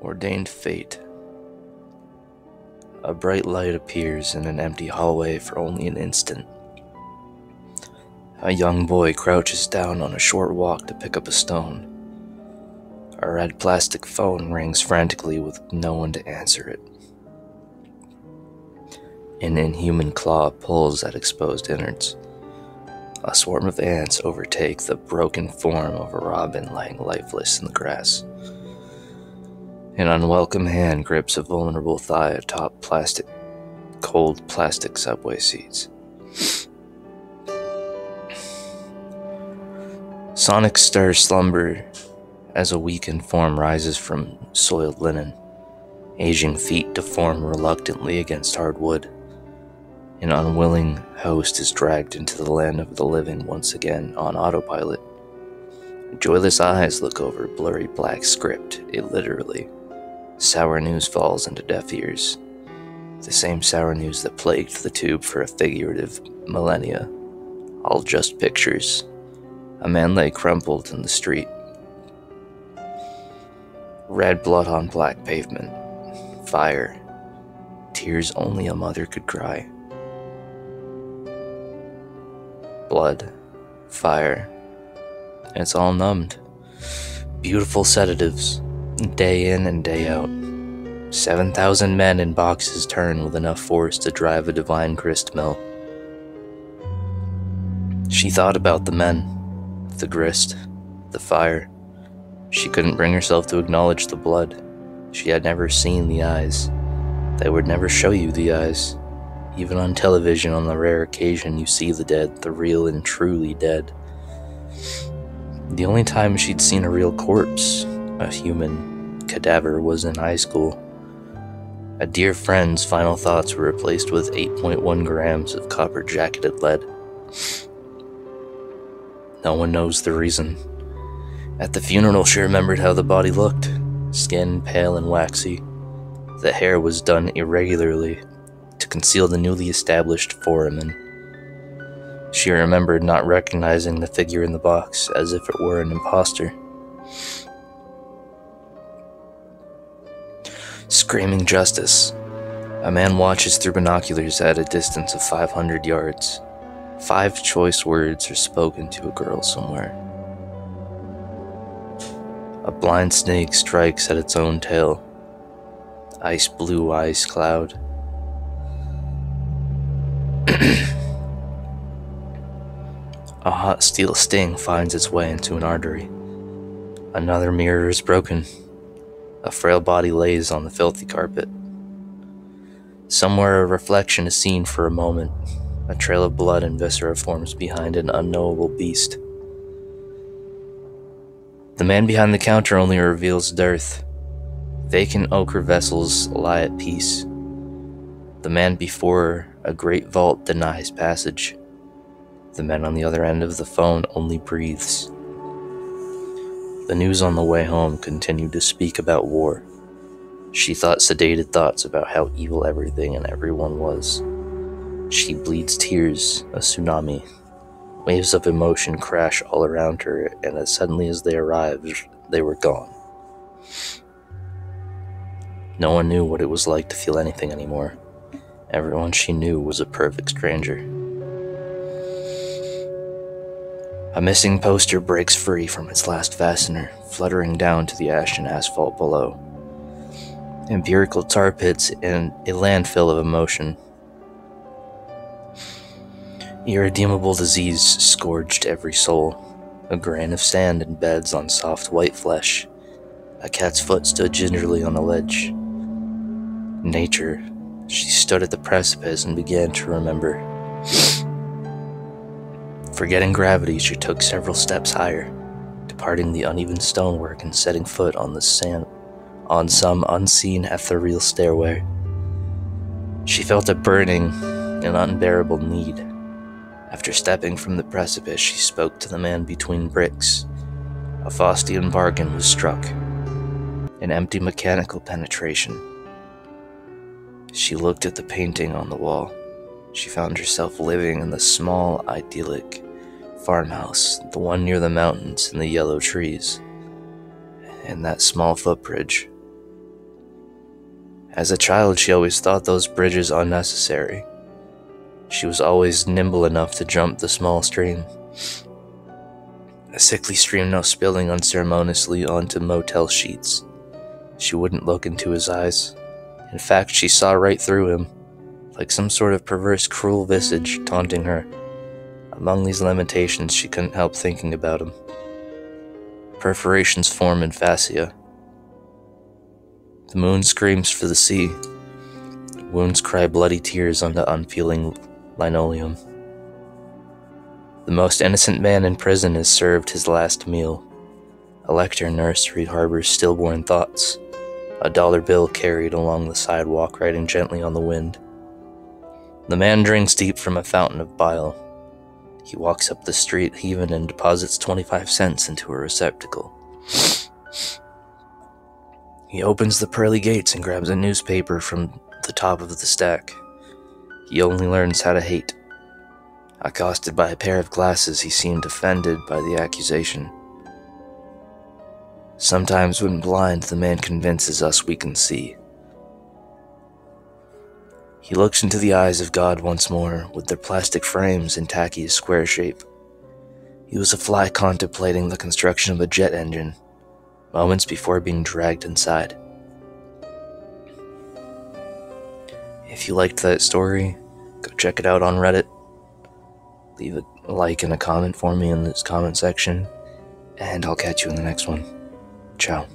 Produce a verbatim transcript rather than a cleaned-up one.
Ordained Fate. A bright light appears in an empty hallway for only an instant. A young boy crouches down on a short walk to pick up a stone. A red plastic phone rings frantically with no one to answer it. An inhuman claw pulls at exposed innards. A swarm of ants overtake the broken form of a robin lying lifeless in the grass. An unwelcome hand grips a vulnerable thigh atop plastic, cold plastic subway seats. Sonic stirs slumber as a weakened form rises from soiled linen. Aging feet deform reluctantly against hard wood. An unwilling host is dragged into the land of the living once again on autopilot. Joyless eyes look over blurry black script illiterally. Sour news falls into deaf ears. The same sour news that plagued the tube for a figurative millennia. All just pictures. A man lay crumpled in the street. Red blood on black pavement. Fire. Tears only a mother could cry. Blood. Fire. It's all numbed. Beautiful sedatives. Day in and day out. Seven thousand men in boxes turn with enough force to drive a divine grist mill. She thought about the men. The grist, the fire. She couldn't bring herself to acknowledge the blood. She had never seen the eyes. They would never show you the eyes. Even on television, on the rare occasion you see the dead, the real and truly dead. The only time she'd seen a real corpse, a human cadaver, was in high school. A dear friend's final thoughts were replaced with eight point one grams of copper-jacketed lead. No one knows the reason. At the funeral, she remembered how the body looked. Skin pale and waxy. The hair was done irregularly to conceal the newly established foramen. She remembered not recognizing the figure in the box as if it were an imposter. Screaming justice. A man watches through binoculars at a distance of five hundred yards. Five choice words are spoken to a girl somewhere. A blind snake strikes at its own tail. Ice blue ice cloud. A hot steel sting finds its way into an artery. Another mirror is broken. A frail body lays on the filthy carpet. Somewhere a reflection is seen for a moment. A trail of blood and viscera forms behind an unknowable beast. The man behind the counter only reveals dearth. Vacant ochre vessels lie at peace. The man before a great vault denies passage. The man on the other end of the phone only breathes. The news on the way home continued to speak about war. She thought sedated thoughts about how evil everything and everyone was. She bleeds tears, a tsunami. Waves of emotion crash all around her, and as suddenly as they arrived, they were gone. No one knew what it was like to feel anything anymore. Everyone she knew was a perfect stranger. A missing poster breaks free from its last fastener, fluttering down to the ash and asphalt below. Empirical tar pits and a landfill of emotion. Irredeemable disease scourged every soul. A grain of sand in beds on soft white flesh. A cat's foot stood gingerly on a ledge. Nature. She stood at the precipice and began to remember. Forgetting gravity, she took several steps higher, departing the uneven stonework and setting foot on the sand, on some unseen ethereal stairway. She felt a burning, an unbearable need. After stepping from the precipice, she spoke to the man between bricks. A Faustian bargain was struck. An empty mechanical penetration. She looked at the painting on the wall. She found herself living in the small, idyllic farmhouse, the one near the mountains and the yellow trees, and that small footbridge. As a child, she always thought those bridges unnecessary. She was always nimble enough to jump the small stream. A sickly stream now spilling unceremoniously onto motel sheets. She wouldn't look into his eyes. In fact, she saw right through him, like some sort of perverse, cruel visage taunting her. Among these lamentations, she couldn't help thinking about him. Perforations form in fascia. The moon screams for the sea. Wounds cry bloody tears on the unfeeling linoleum. The most innocent man in prison is served his last meal. A lectern nursery harbors stillborn thoughts. A dollar bill carried along the sidewalk, riding gently on the wind. The man drinks deep from a fountain of bile. He walks up the street heaving and deposits twenty-five cents into a receptacle. He opens the pearly gates and grabs a newspaper from the top of the stack. He only learns how to hate. Accosted by a pair of glasses, he seemed offended by the accusation. Sometimes when blind, the man convinces us we can see. He looks into the eyes of God once more, with their plastic frames and tacky square shape. He was a fly contemplating the construction of a jet engine, moments before being dragged inside. If you liked that story, go check it out on Reddit. Leave a like and a comment for me in this comment section, and I'll catch you in the next one. Ciao.